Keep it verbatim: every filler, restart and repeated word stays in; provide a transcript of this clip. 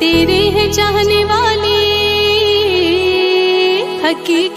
तेरे हैं चाहने वाले हकीकत।